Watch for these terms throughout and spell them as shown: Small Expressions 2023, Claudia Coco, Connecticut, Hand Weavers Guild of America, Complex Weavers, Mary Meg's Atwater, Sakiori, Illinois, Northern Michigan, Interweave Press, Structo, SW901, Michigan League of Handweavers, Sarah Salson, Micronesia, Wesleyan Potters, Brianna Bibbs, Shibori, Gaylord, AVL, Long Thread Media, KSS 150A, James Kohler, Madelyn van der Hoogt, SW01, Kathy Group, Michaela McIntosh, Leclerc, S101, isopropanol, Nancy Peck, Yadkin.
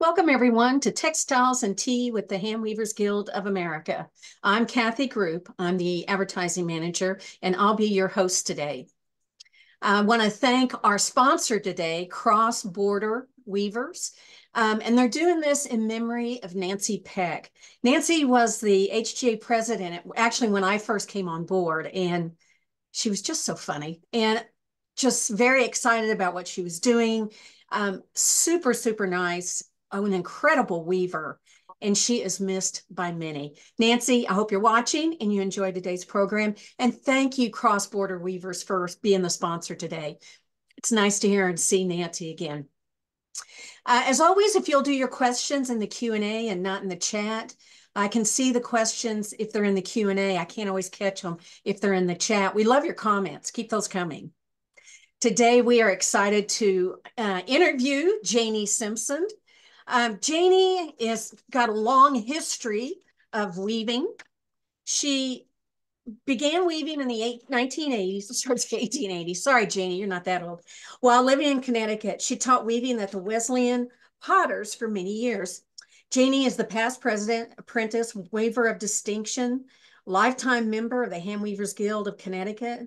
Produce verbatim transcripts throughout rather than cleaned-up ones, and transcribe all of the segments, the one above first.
Welcome everyone to Textiles and Tea with the Handweavers Guild of America. I'm Kathy Group, I'm the advertising manager, and I'll be your host today. I want to thank our sponsor today, Cross Border Weavers, um, and they're doing this in memory of Nancy Peck. Nancy was the H G A president, actually when I first came on board, and she was just so funny and just very excited about what she was doing. Um, super, super nice. Oh, an incredible weaver, and she is missed by many. Nancy, I hope you're watching and you enjoy today's program, and thank you, Cross Border Weavers, for being the sponsor today. It's nice to hear and see Nancy again. Uh, as always, if you'll do your questions in the Q and A and not in the chat, I can see the questions if they're in the Q and A. I can't always catch them if they're in the chat. We love your comments. Keep those coming. Today, we are excited to uh, interview Jenny Simpson. Um, Jenny has got a long history of weaving. She began weaving in the eight, nineteen eighties, sorry, eighteen eighties. Sorry, Jenny, you're not that old. While living in Connecticut, she taught weaving at the Wesleyan Potters for many years. Jenny is the past president, apprentice, weaver of distinction, lifetime member of the Handweavers Guild of Connecticut.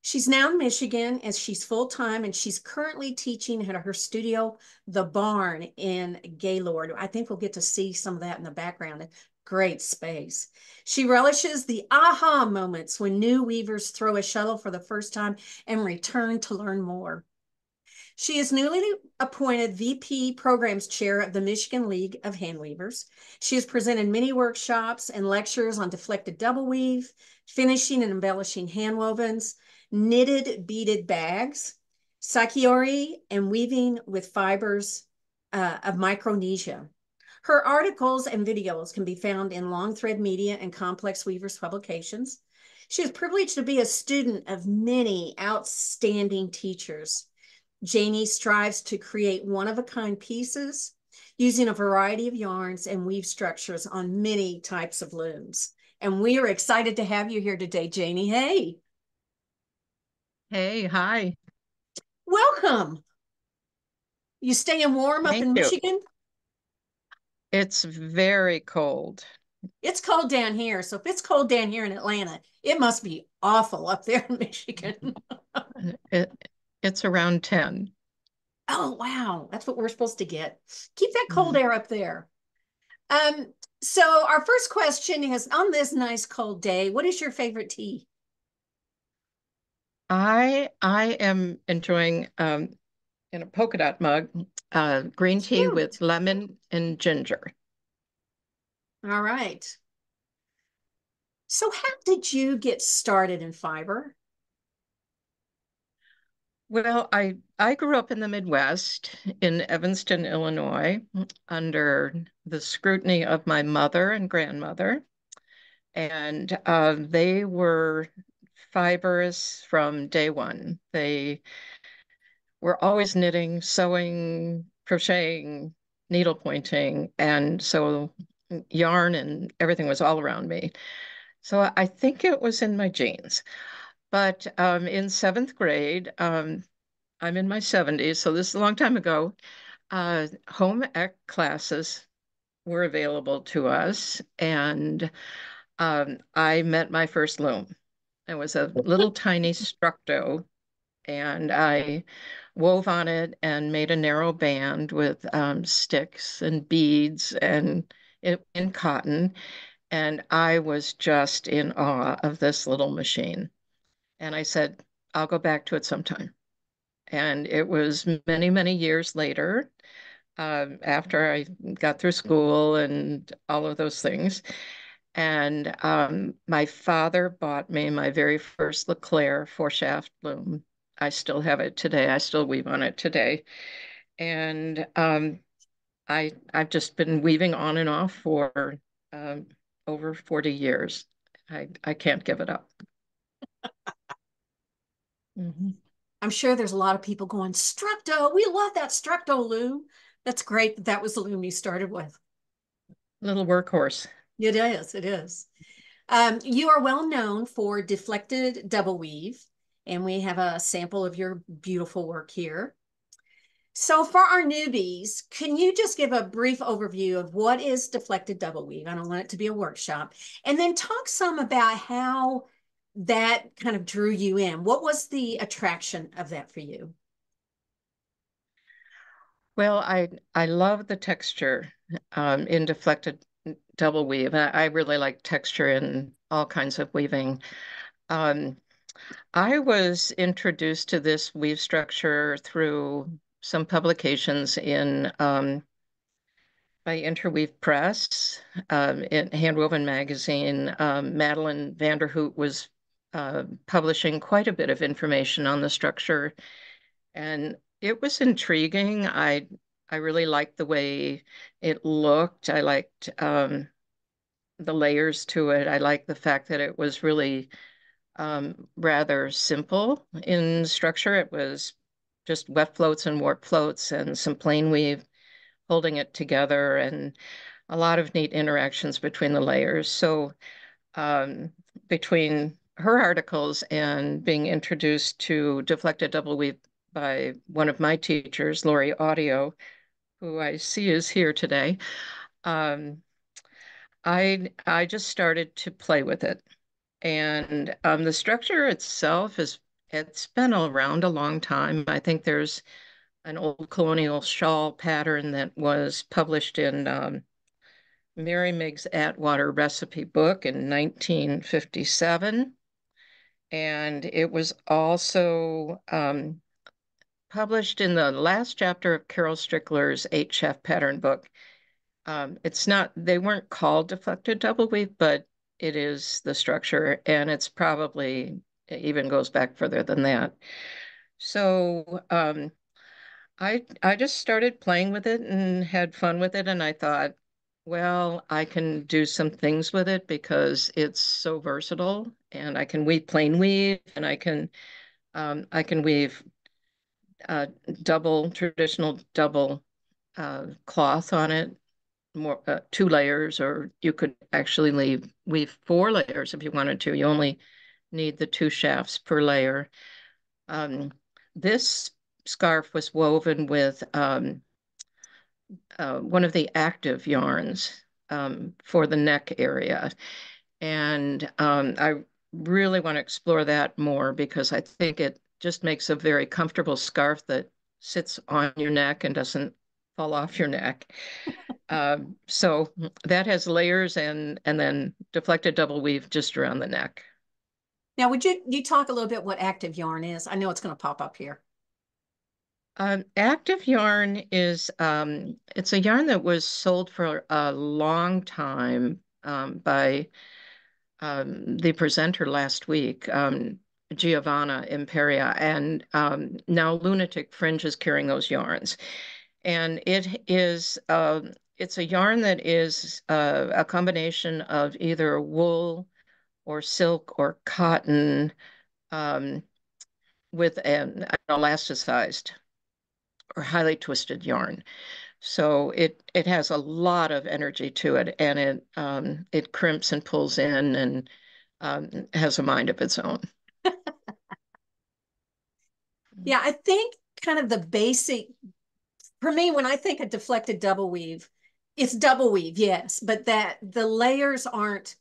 She's now in Michigan as she's full-time, and she's currently teaching at her studio, The Barn in Gaylord. I think we'll get to see some of that in the background. Great space. She relishes the aha moments when new weavers throw a shuttle for the first time and return to learn more. She is newly appointed V P Programs Chair of the Michigan League of Handweavers. She has presented many workshops and lectures on deflected double weave, finishing and embellishing handwovens, knitted beaded bags, Sakiori, and weaving with fibers uh, of Micronesia. Her articles and videos can be found in Long Thread Media and Complex Weavers publications. She is privileged to be a student of many outstanding teachers. Jenny strives to create one-of-a-kind pieces using a variety of yarns and weave structures on many types of looms. And we are excited to have you here today, Jenny. Hey. Hey, hi. Welcome. You staying warm up Thank in you. Michigan? It's very cold. It's cold down here. So if it's cold down here in Atlanta, it must be awful up there in Michigan. it, it's around ten. Oh, wow. That's what we're supposed to get. Keep that cold mm. air up there. Um. So our first question is, on this nice cold day, what is your favorite tea? I I am enjoying um, in a polka dot mug, uh, green tea Cute. with lemon and ginger. All right. So how did you get started in fiber? Well, I, I grew up in the Midwest in Evanston, Illinois, under the scrutiny of my mother and grandmother. And uh, they were fibers from day one. They were always knitting, sewing, crocheting, needlepointing, and so yarn and everything was all around me. So I think it was in my genes. But um, in seventh grade, um, I'm in my seventies, so this is a long time ago, uh, home ec classes were available to us, and um, I met my first loom. It was a little tiny Structo, and I wove on it and made a narrow band with um, sticks and beads and in, in cotton. And I was just in awe of this little machine. And I said, I'll go back to it sometime. And it was many, many years later, um, after I got through school and all of those things. And um, my father bought me my very first Leclerc four-shaft loom. I still have it today. I still weave on it today. And um, I, I've just been weaving on and off for um, over forty years. I, I can't give it up. mm-hmm. I'm sure there's a lot of people going, Structo, we love that Structo loom. That's great. That, that was the loom you started with. Little workhorse. It is, it is. Um, you are well known for deflected double weave, and we have a sample of your beautiful work here. So for our newbies, can you just give a brief overview of what is Deflected Double Weave? I don't want it to be a workshop. And then talk some about how that kind of drew you in. What was the attraction of that for you? Well, I, I love the texture um, in Deflected Double Weave. I really like texture in all kinds of weaving. Um, I was introduced to this weave structure through some publications in um, by Interweave Press, um, in Handwoven Magazine. Um, Madelyn van der Hoogt was uh, publishing quite a bit of information on the structure, and it was intriguing. I I really liked the way it looked. I liked um, the layers to it. I liked the fact that it was really um, rather simple in structure. It was just weft floats and warp floats and some plain weave holding it together, and a lot of neat interactions between the layers. So um, between her articles and being introduced to Deflected Double Weave by one of my teachers, Lori Autio, who I see is here today, um, I, I just started to play with it. And um, the structure itself is It's been around a long time. I think there's an old colonial shawl pattern that was published in um, Mary Meg's Atwater recipe book in nineteen fifty-seven. And it was also um, published in the last chapter of Carol Strickler's Eight Chef Pattern book. Um, it's not, they weren't called Deflected Double Weave, but it is the structure, and it's probably, it even goes back further than that. So um, I I just started playing with it and had fun with it. And I thought, well, I can do some things with it because it's so versatile, and I can weave plain weave, and I can um, I can weave uh, double, traditional double uh, cloth on it, more uh, two layers, or you could actually leave, weave four layers if you wanted to. You only need the two shafts per layer. Um, this scarf was woven with um, uh, one of the active yarns um, for the neck area. And um, I really want to explore that more because I think it just makes a very comfortable scarf that sits on your neck and doesn't fall off your neck. um, so that has layers and, and then Deflected Double Weave just around the neck. Now, would you, you talk a little bit what active yarn is? I know it's going to pop up here. Um, active yarn is, um, it's a yarn that was sold for a long time um, by um, the presenter last week, um, Giovanna Imperia, and um, now Lunatic Fringe is carrying those yarns. And it is, uh, it's a yarn that is uh, a combination of either wool or silk or cotton um, with an, an elasticized or highly twisted yarn. So it it has a lot of energy to it, and it um, it crimps and pulls in and um, has a mind of its own. Yeah, I think kind of the basic, for me, when I think of Deflected Double Weave, it's double weave, yes, but that the layers aren't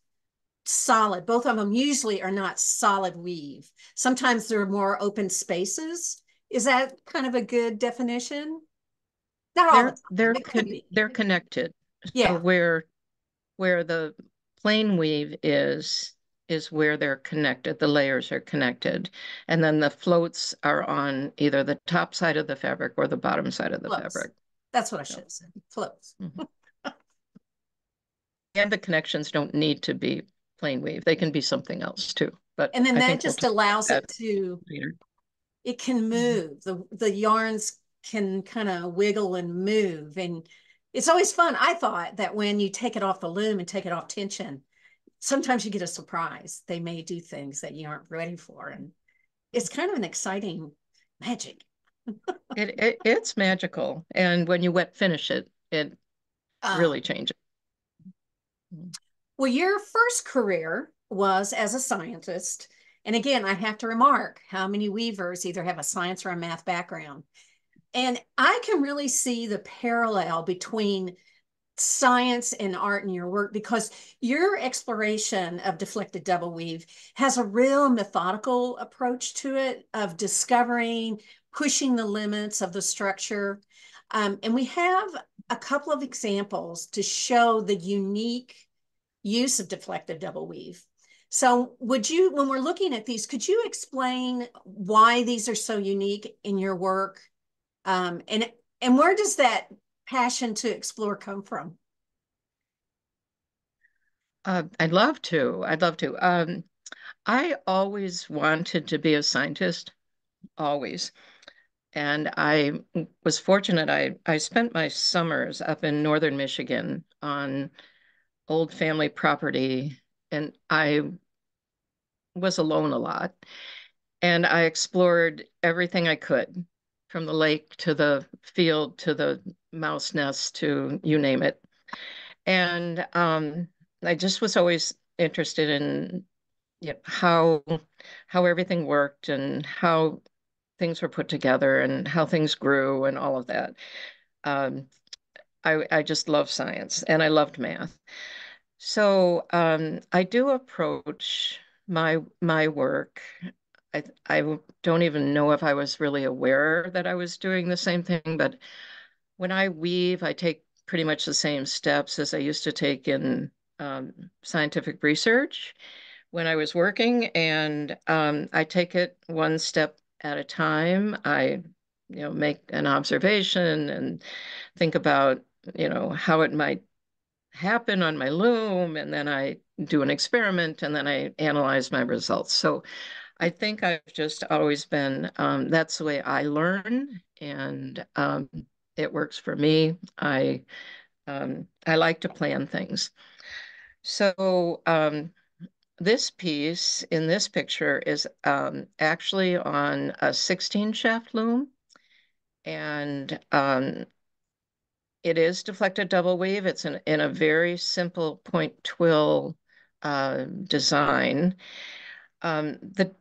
solid. Both of them usually are not solid weave. Sometimes there are more open spaces. Is that kind of a good definition? Not all they're, the they're, con they're connected. Yeah. So where where the plain weave is is where they're connected. The layers are connected, and then the floats are on either the top side of the fabric or the bottom side of the Floats. fabric. That's what I should have said. Floats. Mm-hmm. And the connections don't need to be plain weave. They can be something else too. But and then that just allows it to, it can move. The the yarns can kind of wiggle and move. And it's always fun. I thought that when you take it off the loom and take it off tension, sometimes you get a surprise. They may do things that you aren't ready for. And it's kind of an exciting magic. it, it It's magical. And when you wet finish it, it um, really changes. Well, your first career was as a scientist. And again, I have to remark how many weavers either have a science or a math background. And I can really see the parallel between science and art in your work, because your exploration of deflected double weave has a real methodical approach to it, of discovering, pushing the limits of the structure. Um, and we have a couple of examples to show the unique use of deflected double weave. So would you, when we're looking at these, could you explain why these are so unique in your work? Um, and, and where does that passion to explore come from? Uh, I'd love to. I'd love to. Um, I always wanted to be a scientist, always. And I was fortunate. I, I spent my summers up in Northern Michigan on old family property, and I was alone a lot. And I explored everything I could, from the lake to the field to the mouse nest to you name it. And um, I just was always interested in you know, how, how everything worked and how things were put together and how things grew and all of that. Um, I, I just love science, and I loved math. So um, I do approach my my work. I, I don't even know if I was really aware that I was doing the same thing, but when I weave, I take pretty much the same steps as I used to take in um, scientific research when I was working, and um, I take it one step at a time. I, you know, make an observation and think about, you know, how it might happen on my loom, and then I do an experiment, and then I analyze my results. So I think I've just always been, um, that's the way I learn, and um, it works for me. I um, I like to plan things. So um, this piece in this picture is um, actually on a sixteen shaft loom, and um, it is deflected double weave. It's an, in a very simple point twill uh, design. Um, the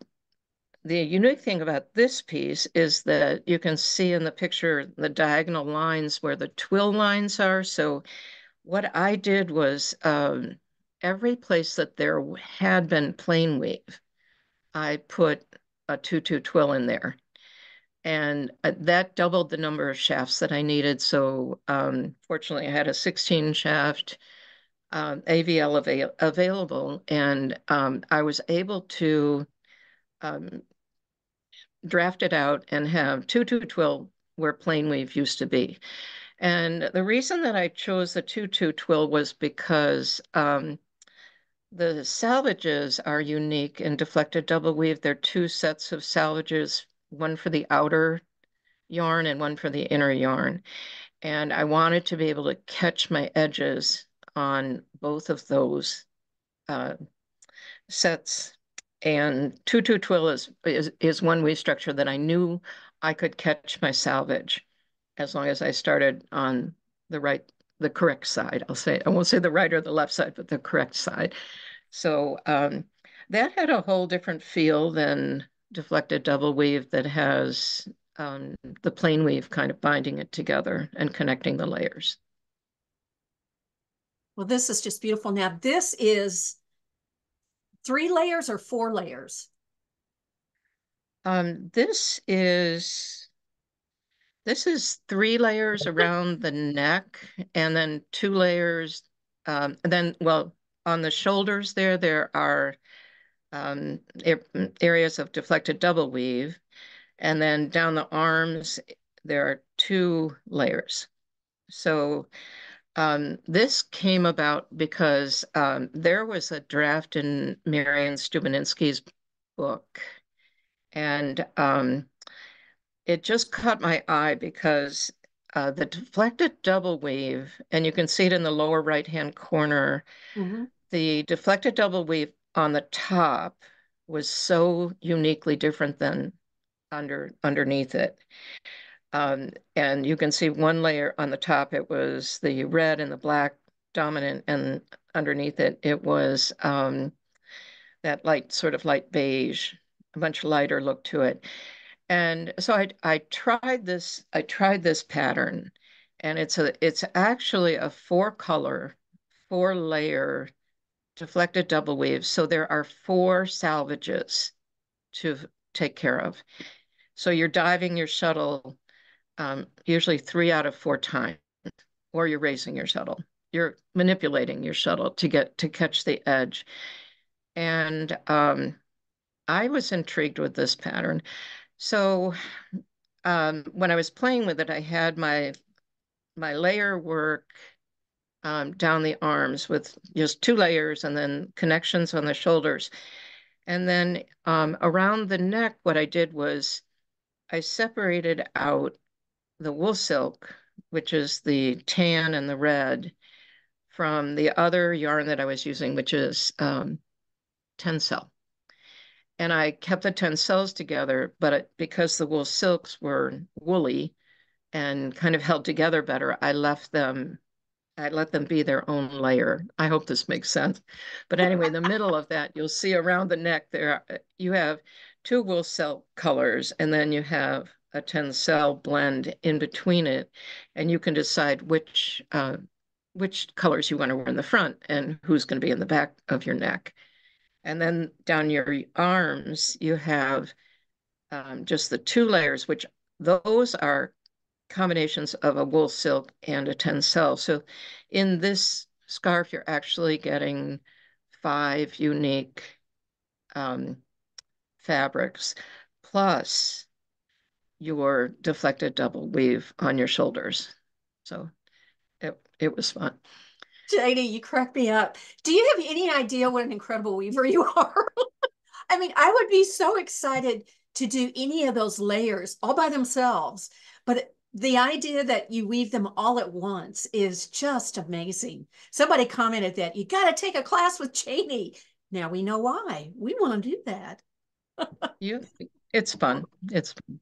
The unique thing about this piece is that you can see in the picture the diagonal lines where the twill lines are. So what I did was um, every place that there had been plain weave, I put a two two twill in there. And that doubled the number of shafts that I needed. So um, fortunately, I had a sixteen shaft uh, A V L avail available, and um, I was able to um, draft it out and have two two twill where plain weave used to be. And the reason that I chose the two two twill was because um, the salvages are unique in deflected double weave. There are two sets of salvages, one for the outer yarn and one for the inner yarn. And I wanted to be able to catch my edges on both of those uh, sets. And two two twill is, is, is one weave structure that I knew I could catch my salvage as long as I started on the right, the correct side. I'll say, I won't say the right or the left side, but the correct side. So um, that had a whole different feel than deflected double weave that has um, the plain weave kind of binding it together and connecting the layers. Well, this is just beautiful. Now this is three layers or four layers? Um, this is, this is three layers around the neck, and then two layers, um, and then, well, on the shoulders there, there are um, areas of deflected double weave, and then down the arms, there are two layers. So Um, this came about because um, there was a draft in Marian Stubaninsky's book, and um, it just caught my eye because uh, the deflected double weave, and you can see it in the lower right-hand corner, mm-hmm. the deflected double weave on the top was so uniquely different than under underneath it. Um, and you can see one layer on the top, it was the red and the black dominant, and underneath it, it was um, that light, sort of light beige, a much lighter look to it. And so I I tried this I tried this pattern, and it's a it's actually a four color, four layer deflected double weave. So there are four salvages to take care of. So you're diving your shuttle um, usually three out of four times, or you're raising your shuttle. You're manipulating your shuttle to get to catch the edge. And um, I was intrigued with this pattern. So um, when I was playing with it, I had my my layer work um, down the arms with just two layers and then connections on the shoulders. And then um, around the neck, what I did was I separated out the wool silk, which is the tan and the red, from the other yarn that I was using, which is um, tencel. And I kept the tencels together, but it, because the wool silks were woolly and kind of held together better, I left them, I let them be their own layer. I hope this makes sense. But anyway, the middle of that, you'll see around the neck there, you have two wool silk colors, and then you have a tencel blend in between it. And you can decide which, uh, which colors you want to wear in the front and who's going to be in the back of your neck. And then down your arms, you have um, just the two layers, which those are combinations of a wool silk and a tencel. So in this scarf, you're actually getting five unique um, fabrics, plus your deflected double weave on your shoulders. So it, it was fun. J D, you crack me up. Do you have any idea what an incredible weaver you are? I mean, I would be so excited to do any of those layers all by themselves, but the idea that you weave them all at once is just amazing. Somebody commented that you got to take a class with Janie. Now we know why. We want to do that. Yeah, it's fun. It's fun.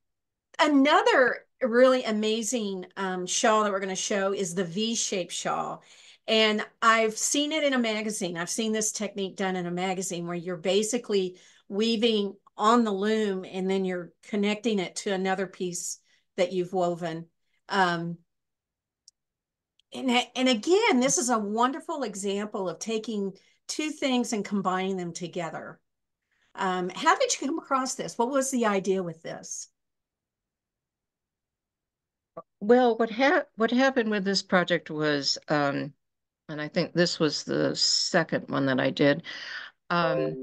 Another really amazing um, shawl that we're going to show is the V-shaped shawl. And I've seen it in a magazine. I've seen this technique done in a magazine where you're basically weaving on the loom and then you're connecting it to another piece that you've woven. Um, and, and again, this is a wonderful example of taking two things and combining them together. Um, how did you come across this? What was the idea with this? Well, what, ha what happened with this project was, um, and I think this was the second one that I did. Um,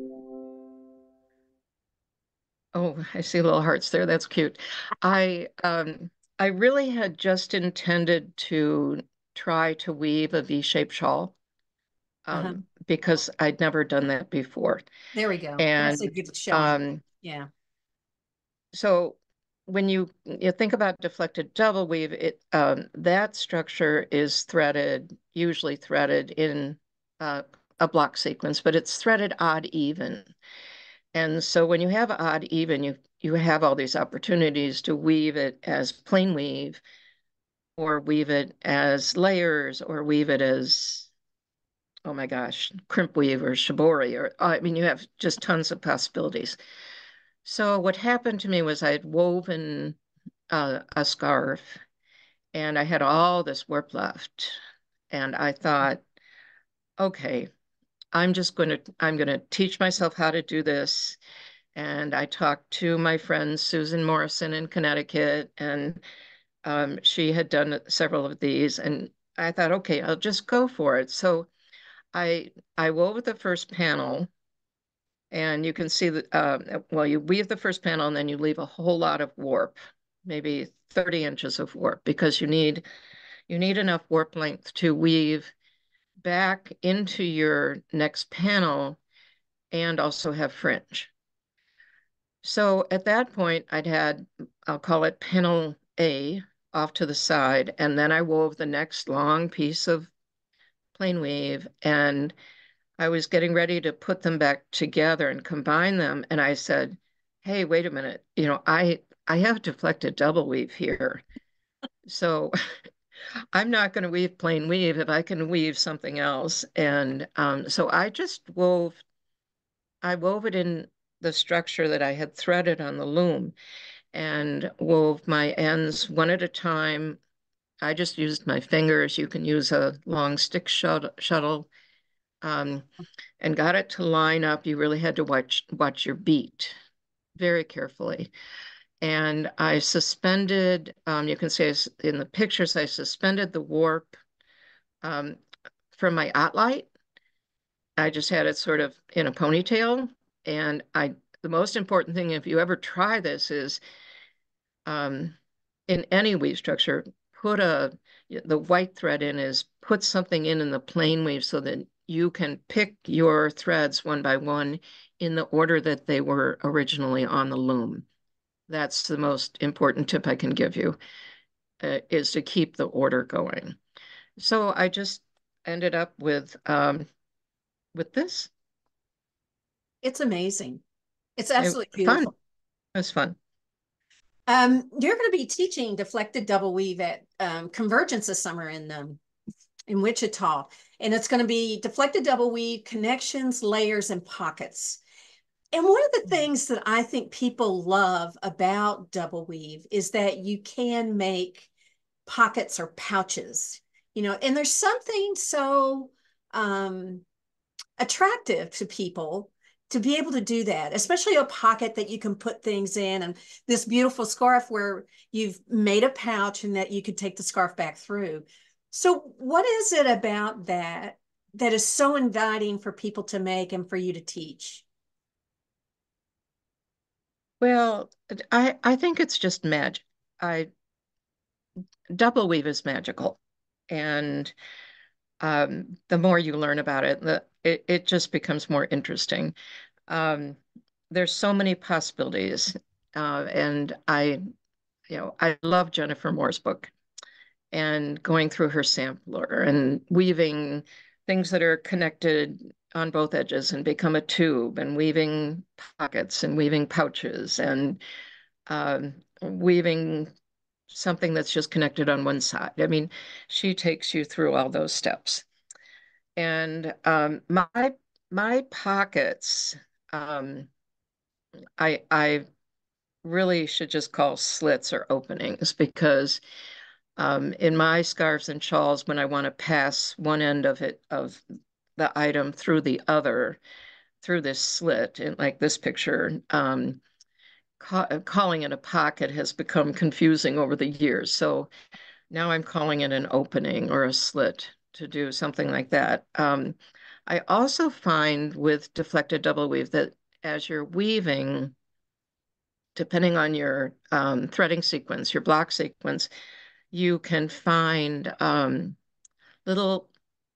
oh, I see little hearts there. That's cute. I um, I really had just intended to try to weave a V-shaped shawl um, uh-huh. because I'd never done that before. There we go. And that's a good show. Um, yeah. So when you, you think about deflected double weave, it um, that structure is threaded, usually threaded in uh, a block sequence, but it's threaded odd even. And so when you have odd even, you you have all these opportunities to weave it as plain weave, or weave it as layers, or weave it as, oh my gosh, crimp weave or shibori, or I mean, you have just tons of possibilities. So what happened to me was I had woven uh, a scarf and I had all this warp left. And I thought, okay, I'm just going to, I'm going to teach myself how to do this. And I talked to my friend, Susan Morrison in Connecticut, and um, she had done several of these. And I thought, okay, I'll just go for it. So I, I wove the first panel. And you can see that, uh, well, you weave the first panel and then you leave a whole lot of warp, maybe thirty inches of warp, because you need, you need enough warp length to weave back into your next panel and also have fringe. So at that point I'd had, I'll call it panel A off to the side. And then I wove the next long piece of plain weave, and I was getting ready to put them back together and combine them. And I said, hey, wait a minute. You know, I, I have deflected double weave here. So I'm not going to weave plain weave if I can weave something else. And um, so I just wove, I wove it in the structure that I had threaded on the loom. and wove my ends one at a time. I just used my fingers. You can use a long stick shuttle, um, and got it to line up. You really had to watch, watch your beat very carefully. And I suspended, um, you can see in the pictures, I suspended the warp um, from my Otlight. I just had it sort of in a ponytail. And I, the most important thing, if you ever try this, is um, in any weave structure, put a, the white thread in is put something in in the plain weave so that you can pick your threads one by one in the order that they were originally on the loom. That's the most important tip I can give you, uh, is to keep the order going. So I just ended up with, um, with this. It's amazing. It's absolutely it beautiful. Fun. It was fun. Um, you're going to be teaching Deflected Double Weave at um, Convergence this summer in, um, in Wichita. And it's going to be Deflected Double Weave, Connections, Layers, and Pockets. And one of the things that I think people love about double weave is that you can make pockets or pouches, you know, and there's something so um, attractive to people to be able to do that, especially a pocket that you can put things in, and this beautiful scarf where you've made a pouch and that you could take the scarf back through. So what is it about that that is so inviting for people to make and for you to teach? Well, I, I think it's just magic. I, double weave is magical. And um, the more you learn about it, the, it, it just becomes more interesting. Um, there's so many possibilities. Uh, and I, you know, I love Jennifer Moore's book and going through her sampler and weaving things that are connected on both edges and become a tube, and weaving pockets and weaving pouches, and um, weaving something that's just connected on one side. I mean, she takes you through all those steps. And um, my my pockets, um, I I really should just call slits or openings, because um, in my scarves and shawls, when I want to pass one end of it of the item through the other, through this slit, and like this picture, um, ca calling it a pocket has become confusing over the years. So now I'm calling it an opening or a slit to do something like that. Um, I also find with deflected double weave that as you're weaving, depending on your um, threading sequence, your block sequence, you can find um, little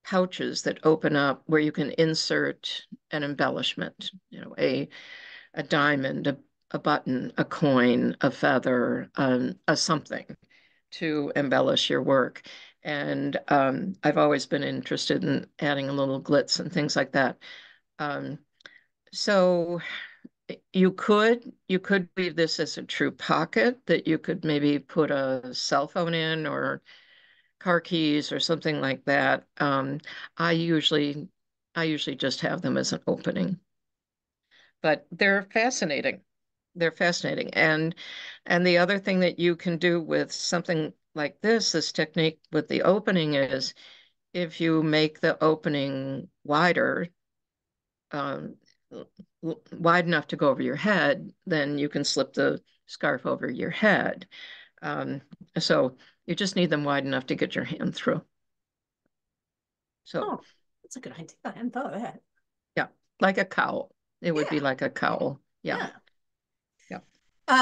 pouches that open up where you can insert an embellishment, you know, a a diamond, a, a button, a coin, a feather, um, a something to embellish your work. And um, I've always been interested in adding a little glitz and things like that. Um, so you could, you could weave this as a true pocket that you could maybe put a cell phone in, or car keys or something like that. Um, I usually, I usually just have them as an opening, but they're fascinating. They're fascinating. And, and the other thing that you can do with something like this, this technique with the opening, is if you make the opening wider, um, wide enough to go over your head, then you can slip the scarf over your head. Um, so you just need them wide enough to get your hand through. So oh, that's a good idea. I hadn't thought of that. Yeah, like a cowl. It yeah. would be like a cowl. Yeah. Yeah. yeah.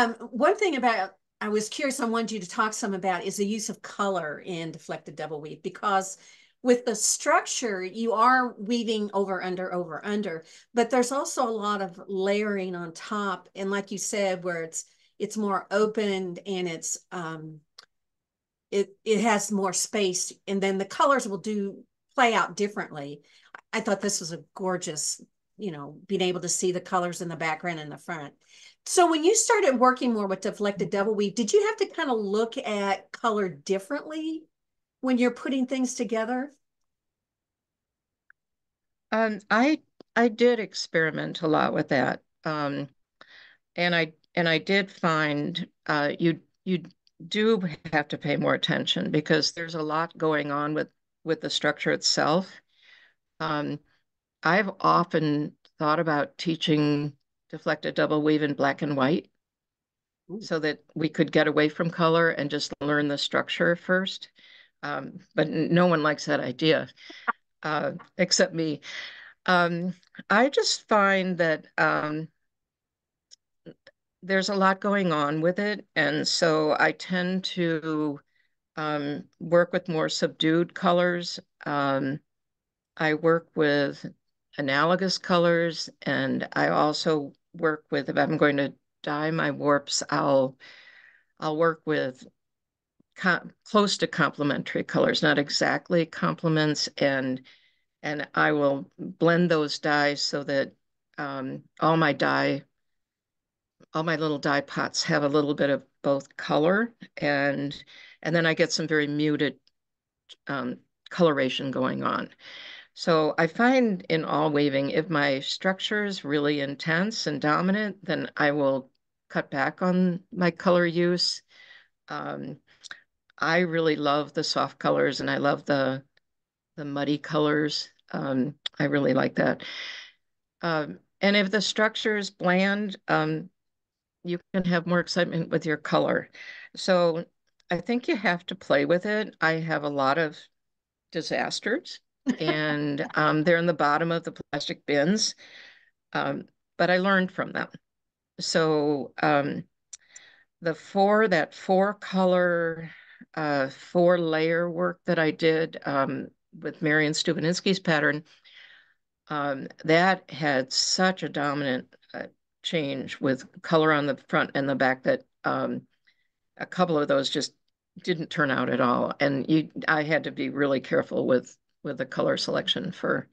Um, one thing about, I was curious, I wanted you to talk some about, is the use of color in deflected double weave, because with the structure, you are weaving over, under, over, under, but there's also a lot of layering on top. And like you said, where it's, it's more open and it's, um, It, it has more space, and then the colors will do play out differently. I thought this was a gorgeous, you know, being able to see the colors in the background and the front. So when you started working more with deflected double weave, did you have to kind of look at color differently when you're putting things together? Um, I, I did experiment a lot with that. Um, and I, and I did find uh, you you do have to pay more attention because there's a lot going on with with the structure itself. Um, I've often thought about teaching deflected double weave in black and white, Ooh. so that we could get away from color and just learn the structure first. Um, but no one likes that idea, uh, except me. Um, I just find that um, there's a lot going on with it. And so I tend to um, work with more subdued colors. Um, I work with analogous colors, and I also work with, if I'm going to dye my warps, I'll, I'll work with com close to complementary colors, not exactly complements, and and I will blend those dyes so that um, all my dye, all my little dye pots have a little bit of both color, and and then I get some very muted um, coloration going on. So I find in all weaving, if my structure is really intense and dominant, then I will cut back on my color use. Um, I really love the soft colors, and I love the the muddy colors. Um, I really like that. Um, and if the structure is bland, um, you can have more excitement with your color. So I think you have to play with it. I have a lot of disasters. and um, they're in the bottom of the plastic bins, um, but I learned from them. So um, the four, that four color, uh, four layer work that I did um, with Marian Stubaninsky's pattern, um, that had such a dominant uh, change with color on the front and the back that um, a couple of those just didn't turn out at all. And you, I had to be really careful with with the color selection for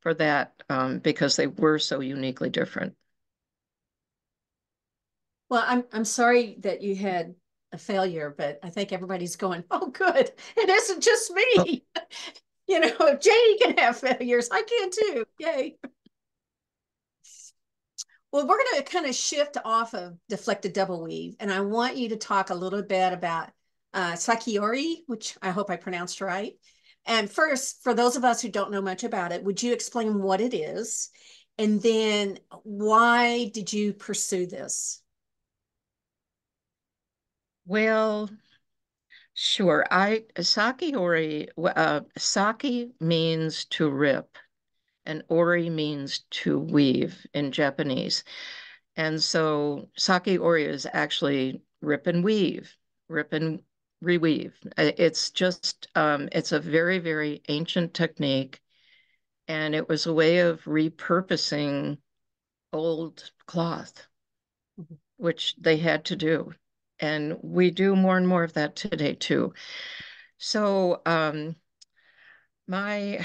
for that um, because they were so uniquely different. Well, I'm, I'm sorry that you had a failure, but I think everybody's going, oh, good. It isn't just me. Oh. You know, if Jenny can have failures, I can too. Yay. Well, we're going to kind of shift off of deflected double weave, and I want you to talk a little bit about uh, Sakiori, which I hope I pronounced right. And first, for those of us who don't know much about it, would you explain what it is? And then why did you pursue this? Well, sure. I Sakiori, uh, Saki means to rip, and Ori means to weave in Japanese. And so Sakiori is actually rip and weave, rip and reweave. It's just, um, it's a very, very ancient technique, and it was a way of repurposing old cloth, mm-hmm. which they had to do. And we do more and more of that today too. So um, my,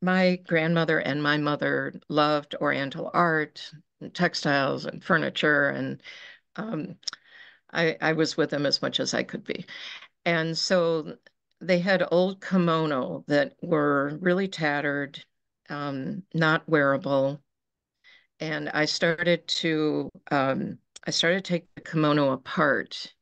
my grandmother and my mother loved Oriental art and textiles and furniture, and um, I, I was with them as much as I could be. And so they had old kimono that were really tattered, um, not wearable. And I started to, um, I started to take the kimono apart,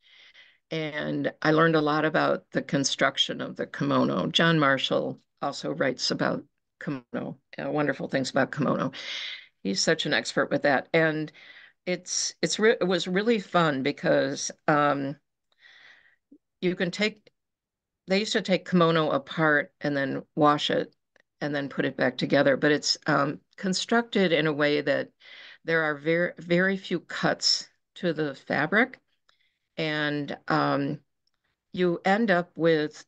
and I learned a lot about the construction of the kimono. John Marshall also writes about kimono, uh, wonderful things about kimono. He's such an expert with that. And it's, it's re it was really fun because um, you can take, they used to take kimono apart and then wash it and then put it back together, but it's um, constructed in a way that there are very, very few cuts to the fabric, and um, you end up with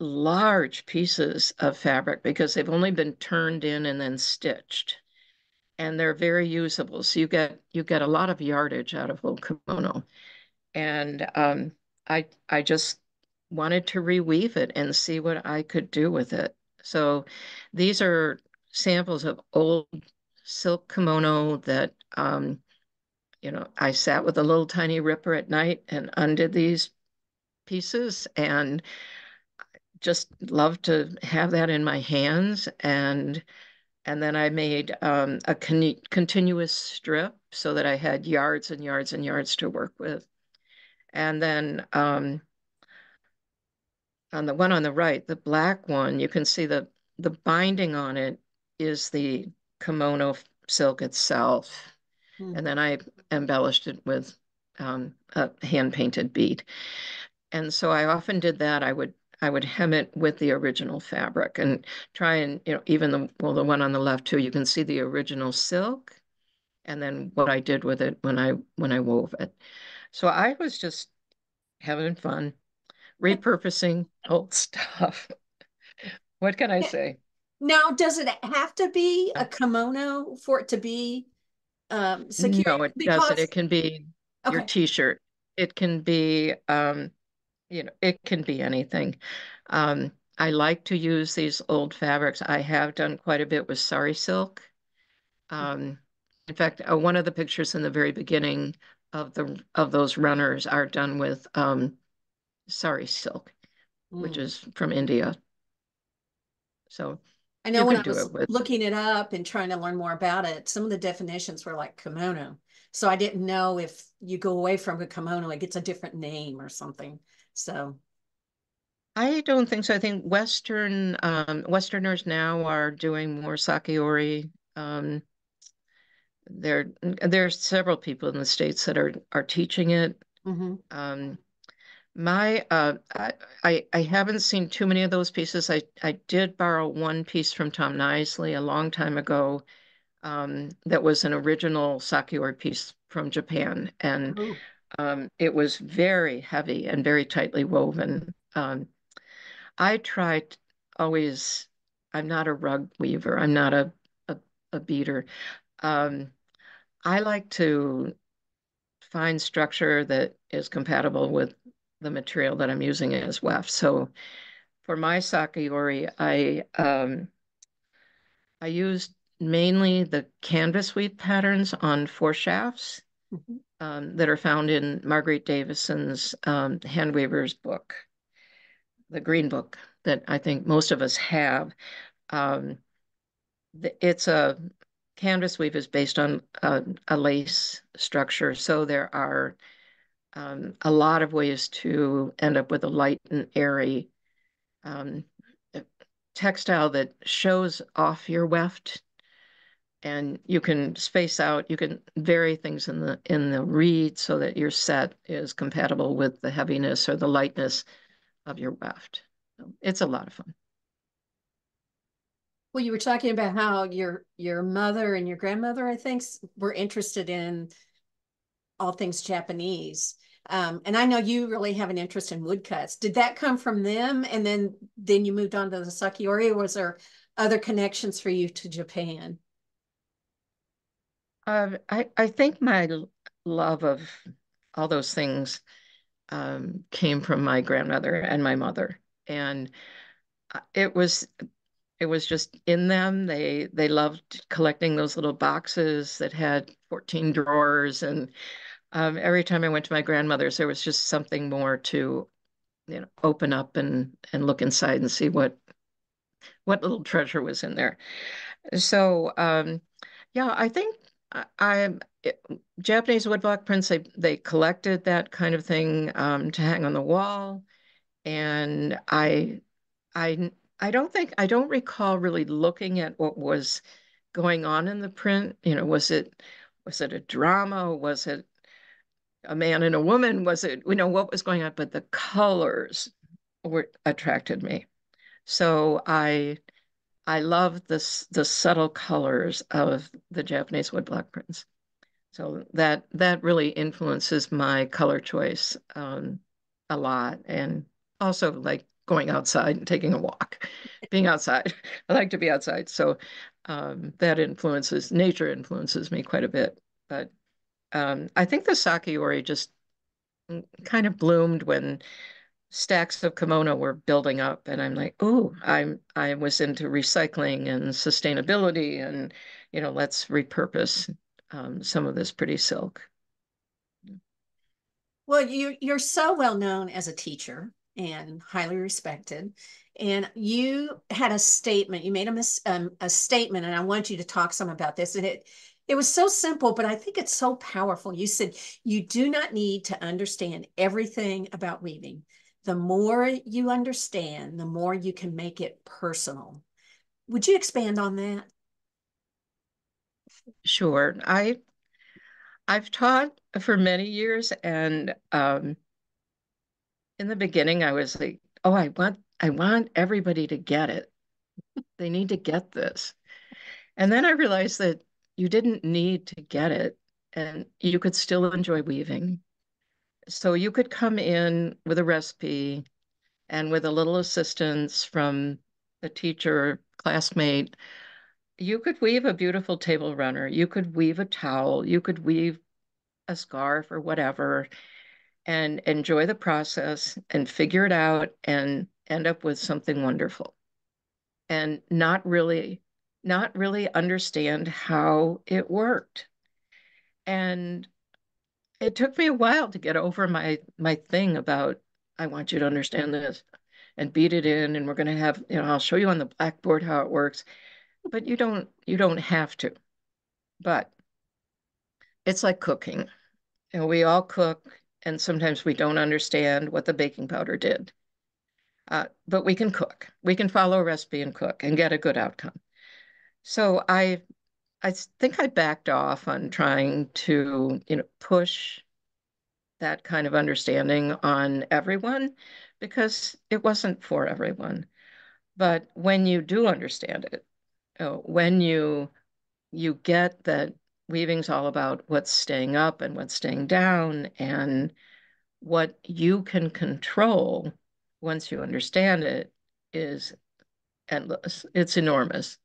large pieces of fabric because they've only been turned in and then stitched, and they're very usable. So you get, you get a lot of yardage out of old kimono. And um, I, I just wanted to reweave it and see what I could do with it. So these are samples of old silk kimono that, um, you know, I sat with a little tiny ripper at night and undid these pieces, and just loved to have that in my hands. And And then I made um, a con continuous strip so that I had yards and yards and yards to work with. And then um, on the one on the right, the black one, you can see the, the binding on it is the kimono silk itself. Hmm. And then I embellished it with um, a hand-painted bead. And so I often did that. I would I would hem it with the original fabric and try and, you know, even the, well, the one on the left too, you can see the original silk and then what I did with it when I, when I wove it. So I was just having fun, repurposing old stuff. What can I say? Now, does it have to be a kimono for it to be um, secure? No, it because... doesn't. It can be okay. Your t-shirt. It can be, um, you know, it can be anything. Um, I like to use these old fabrics. I have done quite a bit with sari silk. Um, in fact, uh, one of the pictures in the very beginning of the of those runners are done with um, sari silk, mm. which is from India. So I know when I was it looking it up and trying to learn more about it, some of the definitions were like kimono. So I didn't know if you go away from a kimono, it gets a different name or something. So I don't think so. I think Western um, Westerners now are doing more Sakiori. Um, there, there are several people in the States that are are teaching it. Mm-hmm. um, my, uh, I, I I haven't seen too many of those pieces. I I did borrow one piece from Tom Knisely a long time ago. Um, that was an original Sakiori piece from Japan, and oh. um, it was very heavy and very tightly woven. Um, I try always, I'm not a rug weaver, I'm not a, a, a beater. Um, I like to find structure that is compatible with the material that I'm using as weft. So for my Sakiori, I, um, I used mainly the canvas weave patterns on four shafts mm-hmm. um, that are found in Marguerite Davison's um, Handweavers book, the green book that I think most of us have. Um, the, it's a canvas weave is based on a, a lace structure. So there are um, a lot of ways to end up with a light and airy um, textile that shows off your weft. And you can space out, you can vary things in the in the reed so that your set is compatible with the heaviness or the lightness of your weft. So it's a lot of fun. Well, you were talking about how your your mother and your grandmother, I think, were interested in all things Japanese. Um, and I know you really have an interest in woodcuts. Did that come from them? And then, then you moved on to the Sakiori, or was there other connections for you to Japan? Uh, I, I think my love of all those things um, came from my grandmother and my mother, and it was it was just in them. They they loved collecting those little boxes that had fourteen drawers, and um, every time I went to my grandmother's, there was just something more to, you know, open up and and look inside and see what what little treasure was in there. So um, yeah, I think. I it, Japanese woodblock prints, they, they collected that kind of thing um, to hang on the wall. And I, I, I don't think, I don't recall really looking at what was going on in the print. You know, was it, was it a drama? Was it a man and a woman? Was it, you know, what was going on? But the colors were attracted me. So I, I love this, the subtle colors of the Japanese woodblock prints. So that that really influences my color choice um, a lot. And also like going outside and taking a walk, being outside. I like to be outside. So um, that influences, nature influences me quite a bit. But um, I think the Sakiori just kind of bloomed when stacks of kimono were building up, and I'm like, oh, I'm I was into recycling and sustainability, and you know, let's repurpose um, some of this pretty silk. Well, you you're so well known as a teacher and highly respected, and you had a statement. You made a mis um, a statement, and I want you to talk some about this. And it It was so simple, but I think it's so powerful. You said you do not need to understand everything about weaving. The more you understand, the more you can make it personal. Would you expand on that? Sure. I, I've taught for many years, and um, in the beginning I was like, oh, I want, I want everybody to get it. They need to get this. And then I realized that you didn't need to get it, and you could still enjoy weaving. So you could come in with a recipe and with a little assistance from a teacher, classmate, you could weave a beautiful table runner. You could weave a towel. You could weave a scarf or whatever, and enjoy the process and figure it out and end up with something wonderful, and not really not really understand how it worked. And it took me a while to get over my my thing about, I want you to understand this and beat it in, and we're going to have, you know, I'll show you on the blackboard how it works, but you don't you don't have to. But it's like cooking, and we all cook, and sometimes we don't understand what the baking powder did, uh, but we can cook. We can follow a recipe and cook and get a good outcome. So I, I think I backed off on trying to, you know, push that kind of understanding on everyone, because it wasn't for everyone. But when you do understand it, you know, when you you get that weaving's all about what's staying up and what's staying down and what you can control, once you understand it, is endless. It's enormous.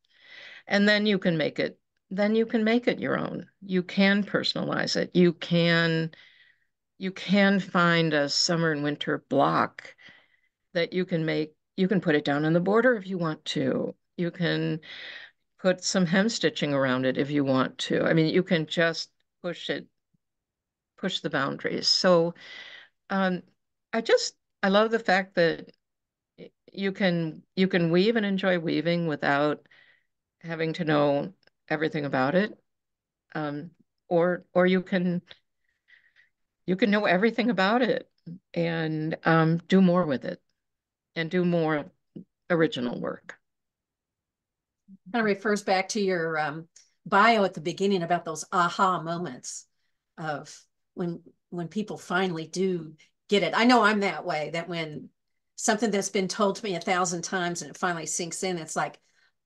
And then you can make it, then you can make it your own. You can personalize it. You can, you can find a summer and winter block that you can make. You can put it down on the border if you want to. You can put some hem stitching around it if you want to. I mean, you can just push it, push the boundaries. So um, I just, I love the fact that you can, you can weave and enjoy weaving without having to know everything about it, um, or or you can you can know everything about it and um, do more with it, and do more original work. Kind of refers back to your um, bio at the beginning about those aha moments of when when people finally do get it. I know I'm that way. That when something that's been told to me a thousand times and it finally sinks in, it's like,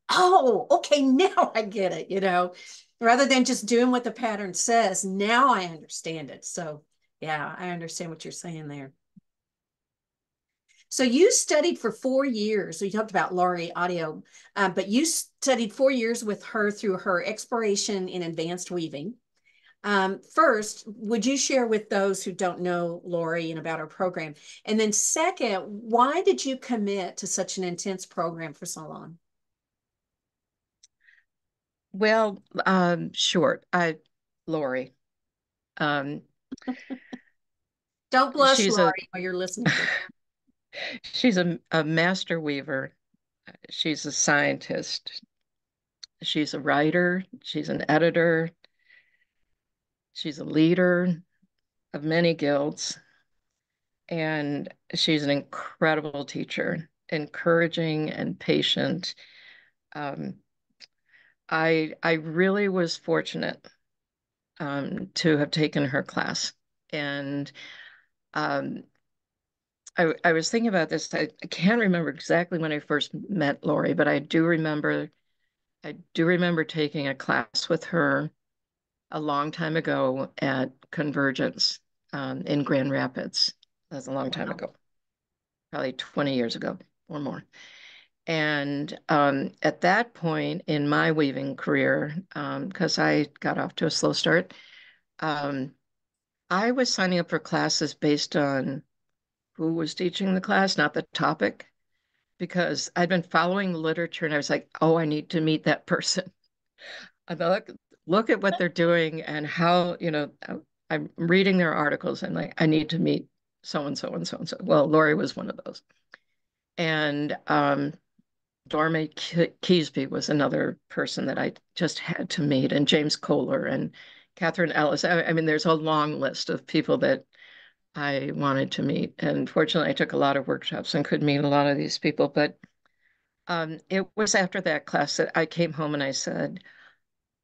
oh, okay, now I get it, you know, rather than just doing what the pattern says. Now I understand it. So yeah, I understand what you're saying there. So you studied for four years. So you talked about Lori Autio, uh, but you studied four years with her through her exploration in advanced weaving. Um, first, would you share with those who don't know Lori and about her program? And then second, why did you commit to such an intense program for so long? Well, um, sure. I, Lori. Um, Don't blush, Lori, while you're listening. She's a, a master weaver. She's a scientist. She's a writer. She's an editor. She's a leader of many guilds. And she's an incredible teacher, encouraging and patient. Um, I I really was fortunate um, to have taken her class, and um, I I was thinking about this. I, I can't remember exactly when I first met Lori, but I do remember I do remember taking a class with her a long time ago at Convergence um, in Grand Rapids. That's a long time wow. ago, probably twenty years ago or more. And um, at that point in my weaving career, because um, I got off to a slow start, um, I was signing up for classes based on who was teaching the class, not the topic, because I'd been following the literature and I was like, oh, I need to meet that person. I look, look at what they're doing and how, you know, I'm reading their articles and like, I need to meet so-and-so and so-and-so. Well, Lori was one of those. And um, Dorme Keesby was another person that I just had to meet, and James Kohler and Catherine Ellis. I, I mean, there's a long list of people that I wanted to meet. And fortunately, I took a lot of workshops and could meet a lot of these people. But um, it was after that class that I came home and I said,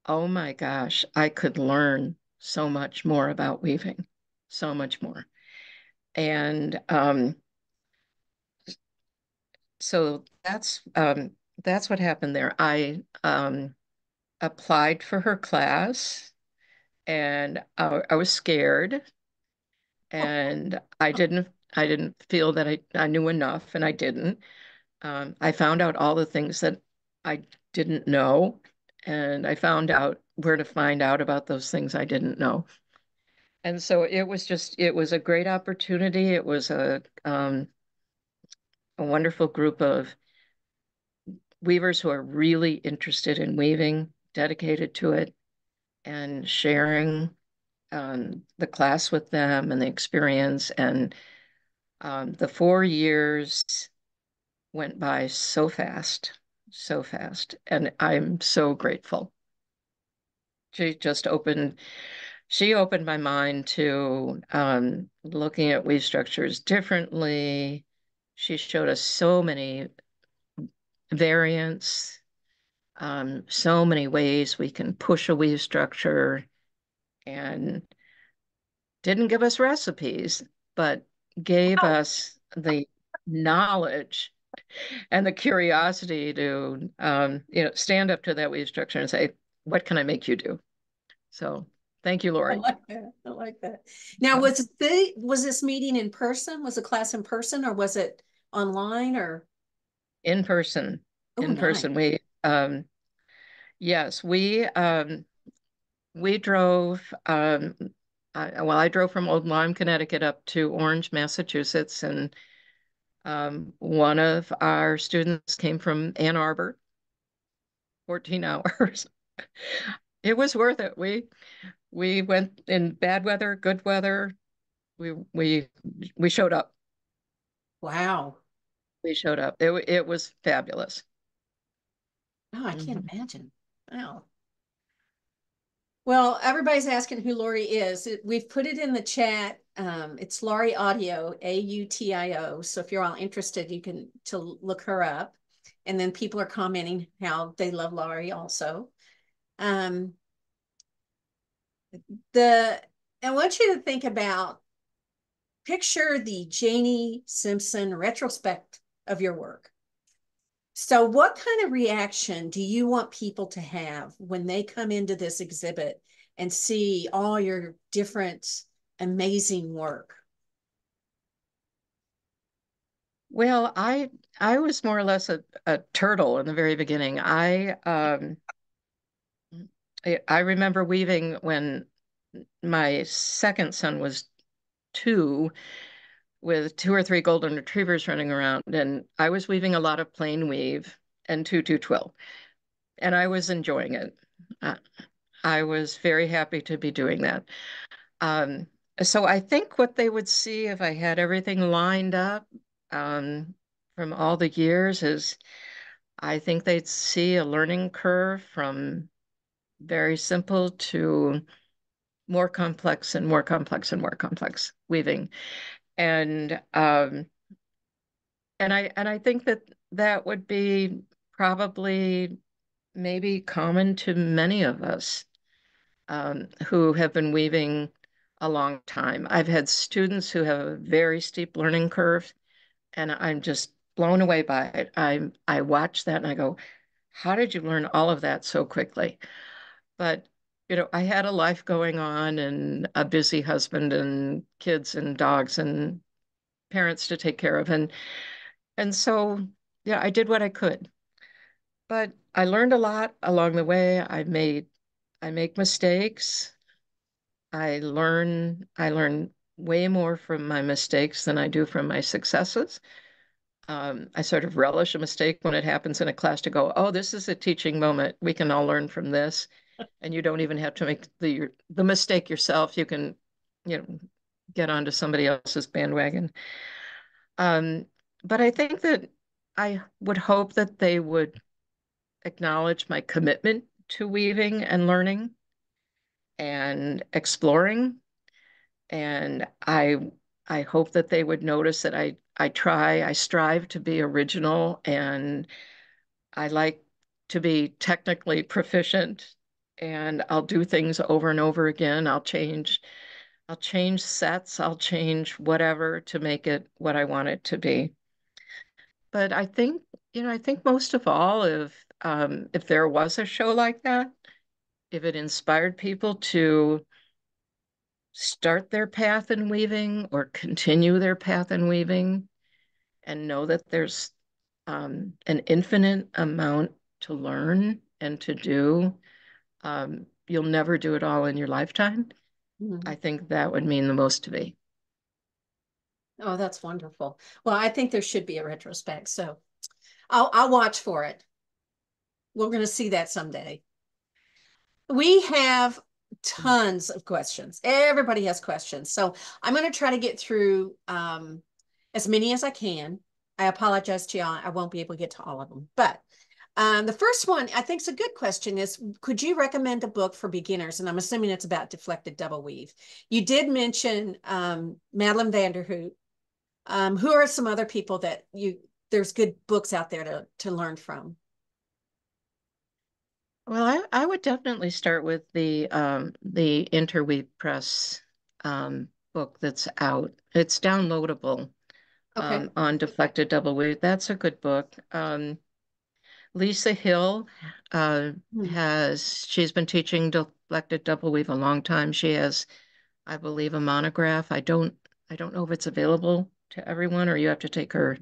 oh my gosh, I could learn so much more about weaving, so much more. And um, so that's um, that's what happened there. I um, applied for her class, and I, I was scared, and I didn't I didn't feel that I I knew enough, and I didn't. Um, I found out all the things that I didn't know, and I found out where to find out about those things I didn't know. And so it was just, it was a great opportunity. It was a, um, a wonderful group of weavers who are really interested in weaving, dedicated to it, and sharing um, the class with them and the experience. And um, the four years went by so fast, so fast. And I'm so grateful. She just opened... She opened my mind to um, looking at weave structures differently. She showed us so many variants, um, so many ways we can push a weave structure, and didn't give us recipes, but gave oh. us the knowledge and the curiosity to um, you know, stand up to that weave structure and say, what can I make you do? So. Thank you, Lori. I like that. I like that. Now, was the was this meeting in person? Was the class in person, or was it online, or in person? Oh, in nice. person, we um, yes, we um, we drove. Um, I, well, I drove from Old Lyme, Connecticut, up to Orange, Massachusetts, and um, one of our students came from Ann Arbor. fourteen hours. It was worth it. We. We went in bad weather, good weather. We we we showed up. Wow, we showed up. It it was fabulous. Oh, I can't mm-hmm. imagine. Wow. Well, everybody's asking who Lori is. We've put it in the chat. Um, it's Lori Autio, A U T I O. So if you're all interested, you can to look her up. And then people are commenting how they love Lori also. Um. The I want you to think about, picture the Jenny Simpson retrospect of your work. So what kind of reaction do you want people to have when they come into this exhibit and see all your different amazing work? Well, I I was more or less a, a turtle in the very beginning. I um I remember weaving when my second son was two, with two or three golden retrievers running around, and I was weaving a lot of plain weave and two two twelve, and I was enjoying it. Uh, I was very happy to be doing that. Um, so I think what they would see if I had everything lined up um, from all the years is, I think they'd see a learning curve from very simple to more complex and more complex and more complex weaving. And um, and I and I think that that would be probably maybe common to many of us um, who have been weaving a long time. I've had students who have a very steep learning curve, and I'm just blown away by it. I, I watch that and I go, how did you learn all of that so quickly? But, you know, I had a life going on and a busy husband and kids and dogs and parents to take care of. And and so, yeah, I did what I could. But I learned a lot along the way. I made, I make mistakes. I learn, I learn way more from my mistakes than I do from my successes. Um, I sort of relish a mistake when it happens in a class to go, oh, this is a teaching moment. We can all learn from this. And you don't even have to make the the mistake yourself. You can, you know, get onto somebody else's bandwagon. Um, but I think that I would hope that they would acknowledge my commitment to weaving and learning and exploring. And I I hope that they would notice that I, I try, I strive to be original, and I like to be technically proficient, and I'll do things over and over again. I'll change, I'll change sets, I'll change whatever to make it what I want it to be. But I think, you know, I think most of all, if um, if there was a show like that, if it inspired people to start their path in weaving or continue their path in weaving and know that there's um, an infinite amount to learn and to do, um, you'll never do it all in your lifetime. Mm-hmm. I think that would mean the most to me. Oh, that's wonderful. Well, I think there should be a retrospect, so I'll, I'll watch for it. We're going to see that someday. We have tons of questions. Everybody has questions. So I'm going to try to get through um, as many as I can. I apologize to y'all. I won't be able to get to all of them. But um, the first one I think is a good question is, could you recommend a book for beginners? And I'm assuming it's about deflected double weave. You did mention um, Madelyn van der Hoogt. Um, who are some other people that you, there's good books out there to, to learn from? Well, I, I would definitely start with the um, the Interweave Press um, book that's out. It's downloadable okay. um, on Deflected Double Weave. That's a good book. Um, Lisa Hill uh, hmm. has, she's been teaching Deflected Double Weave a long time. She has, I believe, a monograph. I don't, I don't know if it's available to everyone or you have to take her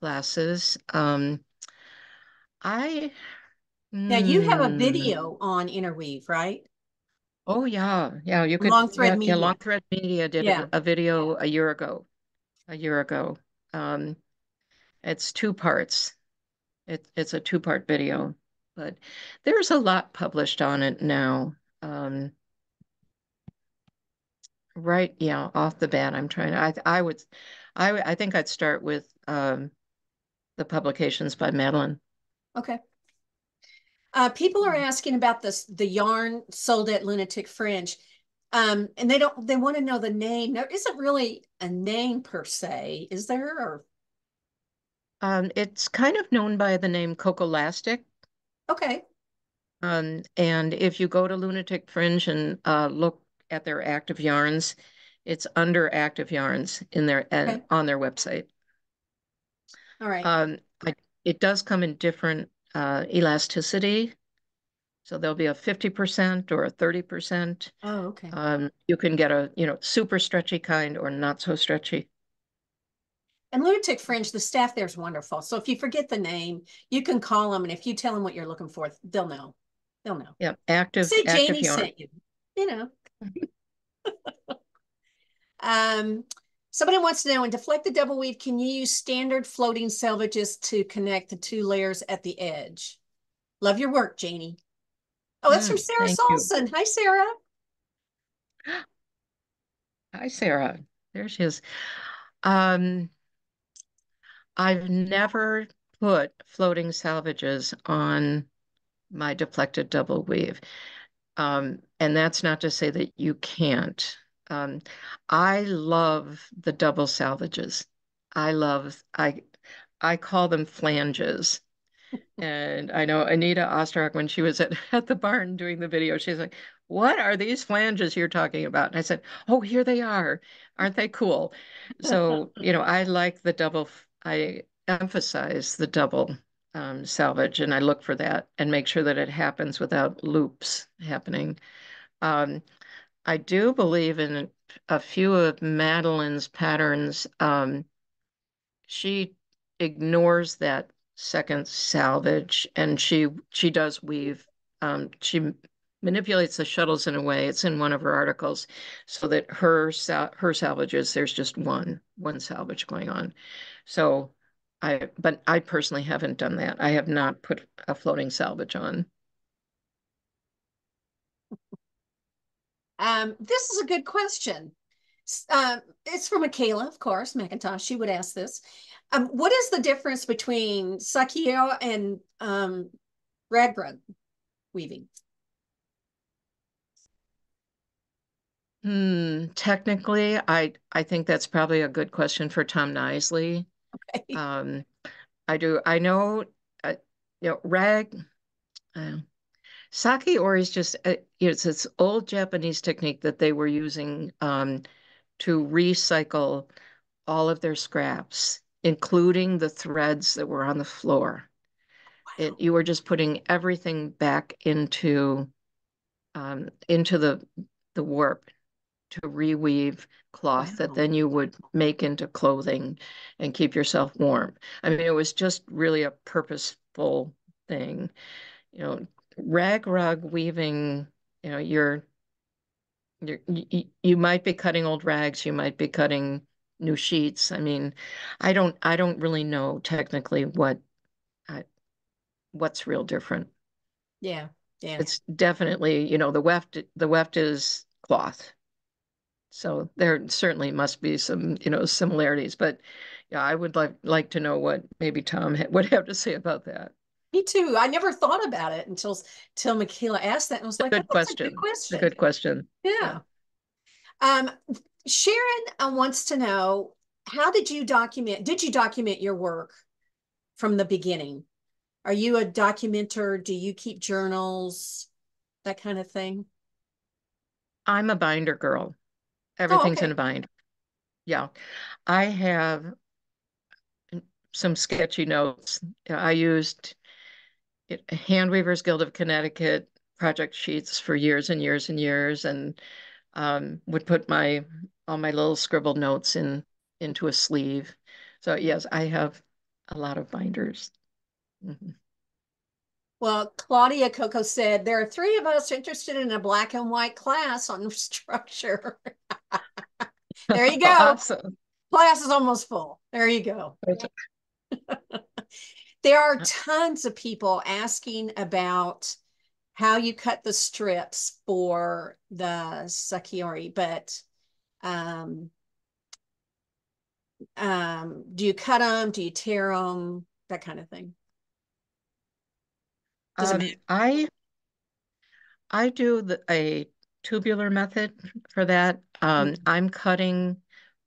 classes. Um, I... Now you have a video on Interweave, right? Oh yeah, yeah. You could Long Thread yeah, Media. Yeah, Long Thread Media did yeah. a, a video a year ago. A year ago. Um, it's two parts. It's it's a two part video, but there's a lot published on it now. Um, right? Yeah. Off the bat, I'm trying. To, I I would, I I think I'd start with um, the publications by Madelyn. Okay. Uh, people are asking about this, the yarn sold at Lunatic Fringe, um, and they don't. They want to know the name. There isn't really a name per se, is there? Or um, it's kind of known by the name Cocolastic. Okay. Um, and if you go to Lunatic Fringe and uh, look at their active yarns, it's under active yarns in their okay. uh, on their website. All right. Um, I, it does come in different. Uh, elasticity. So there'll be a fifty percent or a thirty percent. Oh, okay. Um, you can get a, you know, super stretchy kind or not so stretchy. And Lunatic Fringe, the staff there's wonderful. So if you forget the name, you can call them. And if you tell them what you're looking for, they'll know. They'll know. Yeah. Active. Say active Janie yarn. Sent you. You know. um, Somebody wants to know, in deflected double weave, can you use standard floating selvages to connect the two layers at the edge? Love your work, Janie. Oh, that's oh, from Sarah Salson. You. Hi, Sarah. Hi, Sarah. There she is. Um, I've never put floating selvages on my deflected double weave. Um, and that's not to say that you can't. Um, I love the double salvages. I love, I I call them flanges. And I know Anita Osterhock, when she was at, at the barn doing the video, she's like, what are these flanges you're talking about? And I said, oh, here they are. Aren't they cool? So, you know, I like the double, I emphasize the double um, salvage, and I look for that and make sure that it happens without loops happening. Um, I do believe in a few of Madelyn's patterns. Um, she ignores that second salvage, and she she does weave. Um, she manipulates the shuttles in a way. It's in one of her articles, so that her her salvages, there's just one one salvage going on. So I, but I personally haven't done that. I have not put a floating salvage on. Um, this is a good question. Um, it's from Michaela, of course, McIntosh. She would ask this. Um, what is the difference between Sakiori and um, ragbrug weaving? Hmm, technically, I, I think that's probably a good question for Tom Knisely. Okay. Um, I do, I know, uh, you know, rag, uh, Sakiori is just, uh, it's this old Japanese technique that they were using um, to recycle all of their scraps, including the threads that were on the floor. Wow. It, you were just putting everything back into, um, into the, the warp to reweave cloth. Wow. That then you would make into clothing and keep yourself warm. I mean, it was just really a purposeful thing. You know, rag rug weaving, you know, you're, you're, you, you might be cutting old rags, you might be cutting new sheets. I mean, I don't, I don't really know technically what, I, what's real different. Yeah. Yeah. It's definitely, you know, the weft, the weft is cloth. So there certainly must be some, you know, similarities, but yeah, I would like, like to know what maybe Tom would have to say about that. Me too. I never thought about it until, until Michaela asked that. And was like, good oh, question. Good question. Good question. Yeah. yeah. Um, Sharon wants to know, how did you document, did you document your work from the beginning? Are you a documenter? Do you keep journals? That kind of thing? I'm a binder girl. Everything's oh, okay. in a binder. Yeah. I have some sketchy notes. I used Hand Weavers Guild of Connecticut project sheets for years and years and years, and um, would put my all my little scribbled notes in into a sleeve. So yes, I have a lot of binders. Mm-hmm. Well, Claudia Coco said, there are three of us interested in a black and white class on structure. There you go. Awesome. Class is almost full. There you go. There are tons of people asking about how you cut the strips for the Sakiori, but um, um, do you cut them? Do you tear them? That kind of thing. Um, I I do the, a tubular method for that. Um, mm-hmm. I'm cutting,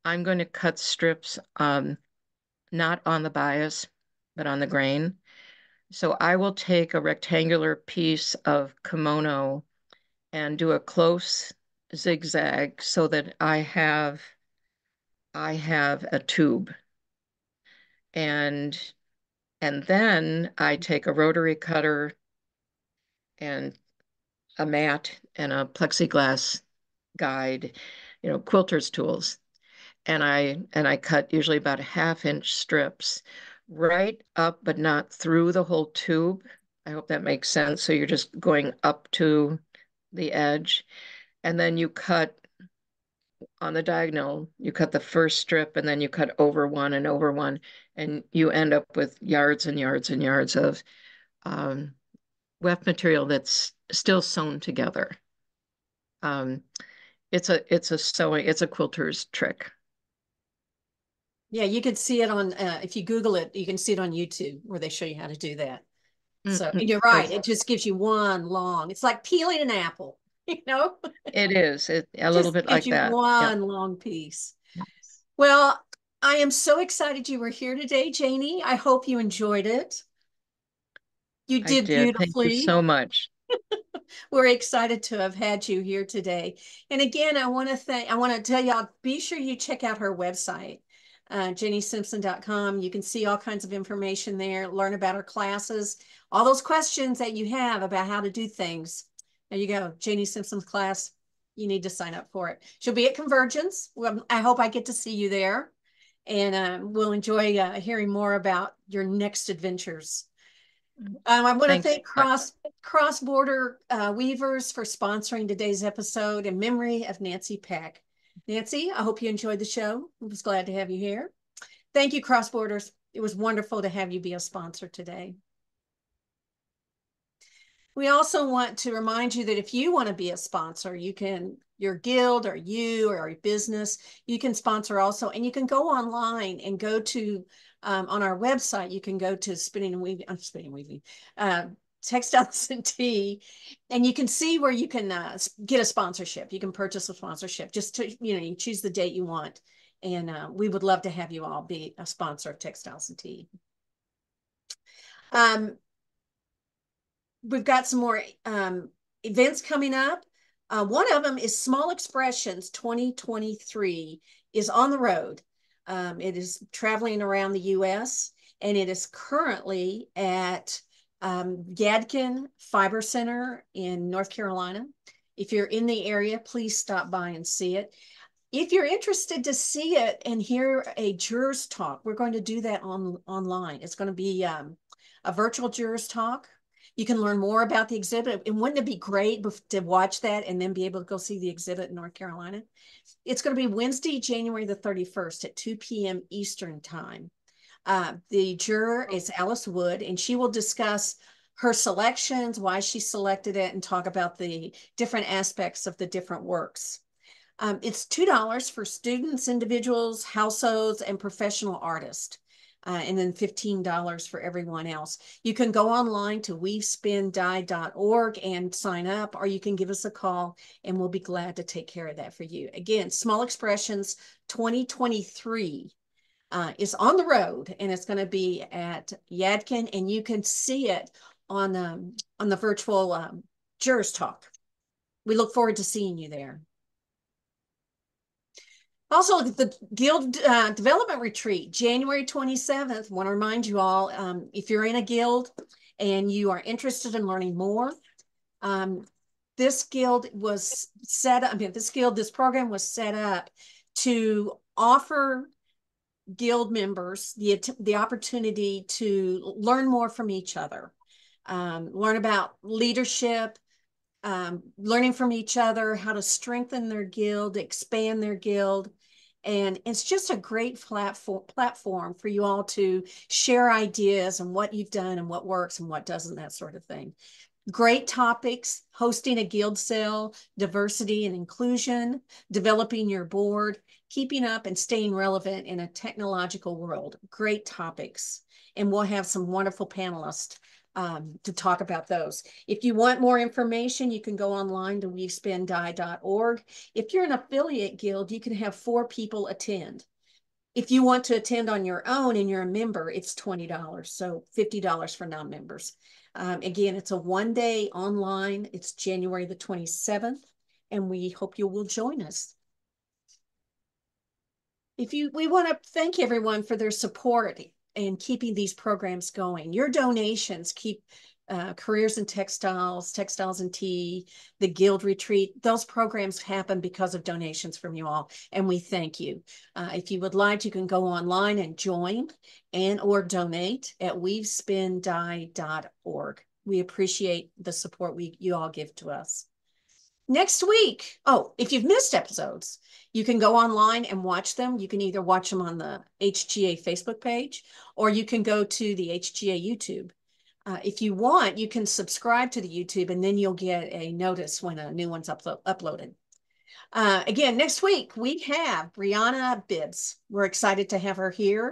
I'm going to cut strips um, not on the bias, but on the grain. So I will take a rectangular piece of kimono and do a close zigzag so that I have, I have a tube. And And then I take a rotary cutter and a mat and a plexiglass guide, you know, quilter's tools. And I, and I cut usually about a half inch strips right up, but not through the whole tube. I hope that makes sense. So you're just going up to the edge, and then you cut on the diagonal, you cut the first strip, and then you cut over one and over one, and you end up with yards and yards and yards of um, weft material that's still sewn together. Um, it's a it's a sewing it's a quilter's trick. Yeah, you could see it on uh, if you Google it, you can see it on YouTube where they show you how to do that. So mm-hmm. You're right; it just gives you one long. It's like peeling an apple, you know. It is it, a little bit like that. One yeah. long piece. Nice. Well, I am so excited you were here today, Janie. I hope you enjoyed it. You did, did. beautifully. Thank you so much. We're excited to have had you here today. And again, I want to thank. I want to tell y'all, be sure you check out her website, uh, jenny simpson dot com. You can see all kinds of information there. Learn about her classes. All those questions that you have about how to do things. There you go, Janie Simpson's class. You need to sign up for it. She'll be at Convergence. Well, I hope I get to see you there. And um, we'll enjoy uh, hearing more about your next adventures. Um, I want to thank Cross Cross Border uh, Weavers for sponsoring today's episode in memory of Nancy Peck. Nancy, I hope you enjoyed the show. I was glad to have you here. Thank you, Cross Borders. It was wonderful to have you be a sponsor today. We also want to remind you that if you want to be a sponsor, you can your guild or you or your business, you can sponsor also. And you can go online and go to, um, on our website, you can go to Spinning and Weaving, I'm Spinning and Weaving, uh, Textiles and Tea, and you can see where you can uh, get a sponsorship. You can purchase a sponsorship just to, you know, you choose the date you want. And uh, we would love to have you all be a sponsor of Textiles and Tea. Um, we've got some more um, events coming up. Uh, one of them is Small Expressions twenty twenty-three is on the road. Um, it is traveling around the U S and it is currently at um, Yadkin Fiber Center in North Carolina. If you're in the area, please stop by and see it. If you're interested to see it and hear a jurors talk, we're going to do that on online. It's going to be um, a virtual jurors talk. You can learn more about the exhibit. And wouldn't it be great to watch that and then be able to go see the exhibit in North Carolina? It's going to be Wednesday, January the thirty-first at two p m Eastern time. Uh, the juror is Alice Wood, and she will discuss her selections, why she selected it, and talk about the different aspects of the different works. Um, it's two dollars for students, individuals, households, and professional artists. Uh, and then fifteen dollars for everyone else. You can go online to weave spindye dot org and sign up, or you can give us a call and we'll be glad to take care of that for you. Again, Small Expressions twenty twenty-three uh, is on the road and it's gonna be at Yadkin, and you can see it on, um, on the virtual um, Jurors Talk. We look forward to seeing you there. Also, the Guild uh, Development Retreat, January twenty-seventh. I want to remind you all, um, if you're in a guild and you are interested in learning more, um, this guild was set up, I mean, this guild, this program was set up to offer guild members the, the opportunity to learn more from each other, um, learn about leadership, Um, learning from each other, how to strengthen their guild, expand their guild. And it's just a great platform platform for you all to share ideas and what you've done and what works and what doesn't, that sort of thing. Great topics: hosting a guild sale, diversity and inclusion, developing your board, keeping up and staying relevant in a technological world. Great topics. And we'll have some wonderful panelists Um, to talk about those. If you want more information, you can go online to weave spindye dot org. If you're an affiliate guild, you can have four people attend. If you want to attend on your own and you're a member, it's twenty dollars, so fifty dollars for non-members. Um, again, it's a one-day online. It's January the twenty-seventh, and we hope you will join us. If you, we want to thank everyone for their support and keeping these programs going. Your donations keep uh, Careers in Textiles, Textiles and Tea, the Guild Retreat. Those programs happen because of donations from you all, and we thank you. Uh, if you would like, you can go online and join and or donate at weave spindye dot org. We appreciate the support we you all give to us. Next week, oh, if you've missed episodes, you can go online and watch them. You can either watch them on the H G A Facebook page, or you can go to the H G A YouTube. Uh, if you want, you can subscribe to the YouTube, and then you'll get a notice when a new one's uplo uploaded. Uh, again, next week, we have Brianna Bibbs. We're excited to have her here.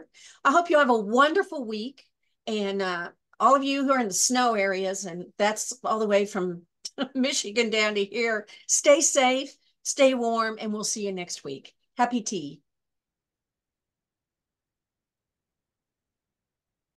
I hope you have a wonderful week. And uh, all of you who are in the snow areas, and that's all the way from Michigan down to here. Stay safe, stay warm, and we'll see you next week. Happy tea.